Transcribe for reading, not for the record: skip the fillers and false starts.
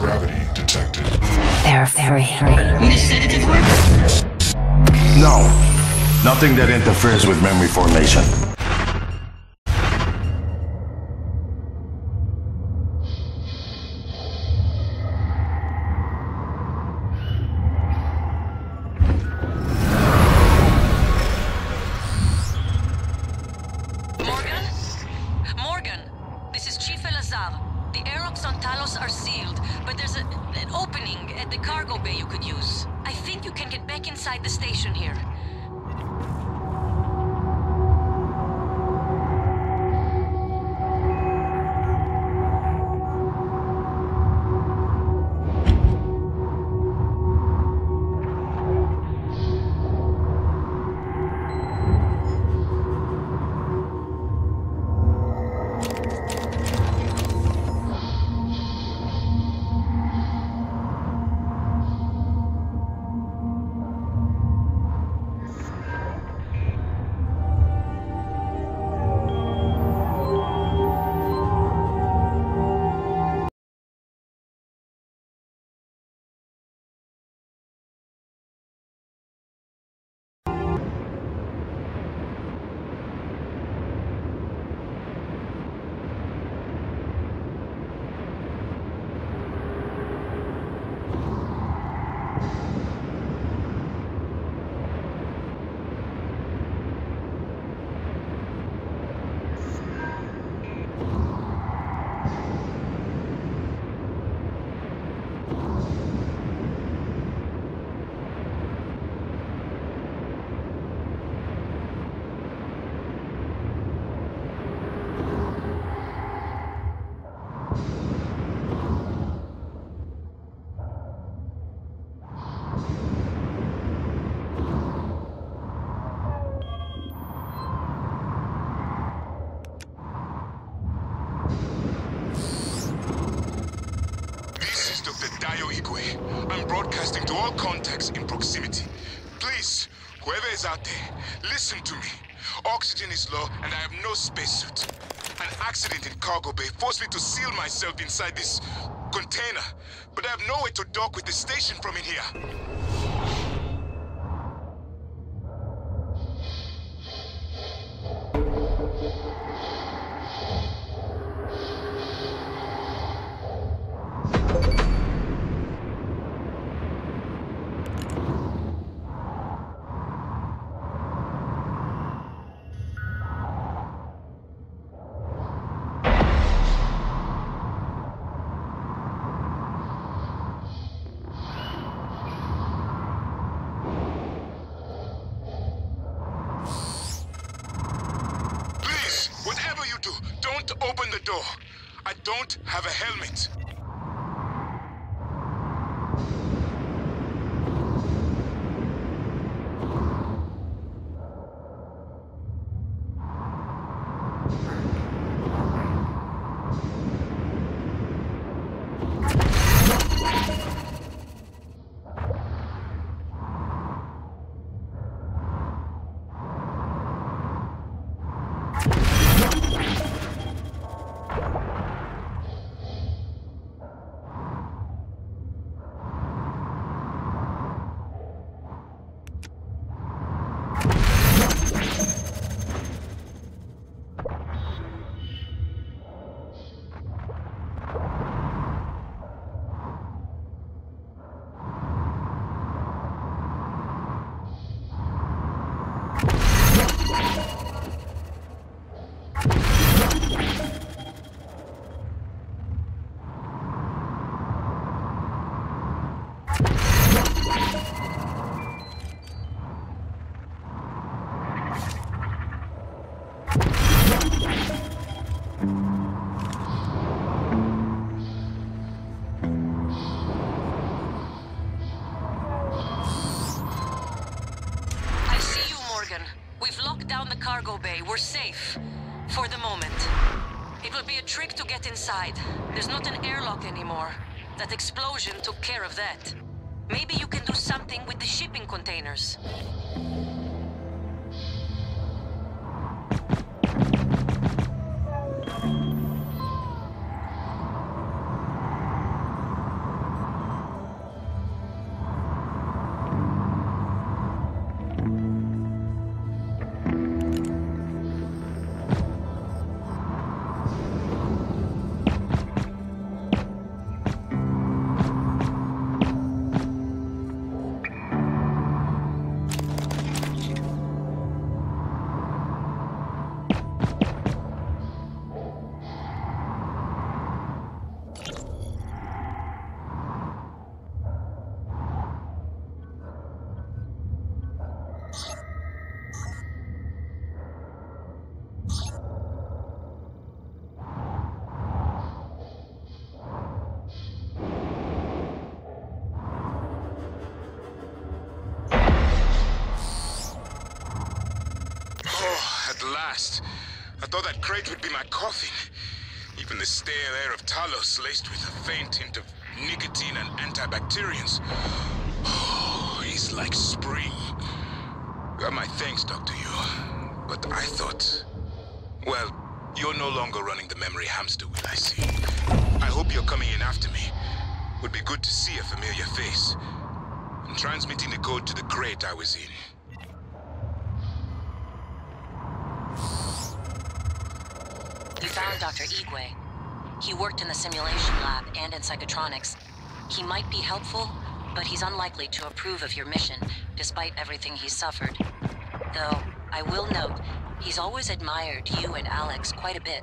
Gravity detected. They're very free. No. Nothing that interferes with memory formation. Dayo Igwe, I'm broadcasting to all contacts in proximity. Please, whoever is out there, listen to me. Oxygen is low and I have no spacesuit. An accident in cargo bay forced me to seal myself inside this container, but I have no way to dock with the station from in here. I don't have a helmet. We're safe. For the moment. It will be a trick to get inside. There's not an airlock anymore. That explosion took care of that. Maybe you can do something with the shipping containers. last. I thought that crate would be my coffin. Even the stale air of Talos laced with a faint hint of nicotine and antibacterians. Oh, he's like spring. Got my thanks, Dr. Yu. But I thought... Well, you're no longer running the memory hamster wheel, I see. I hope you're coming in after me. Would be good to see a familiar face. I'm transmitting the code to the crate I was in. We found Dr. Igwe. He worked in the simulation lab and in psychotronics. He might be helpful, but he's unlikely to approve of your mission, despite everything he's suffered. Though, I will note, he's always admired you and Alex quite a bit.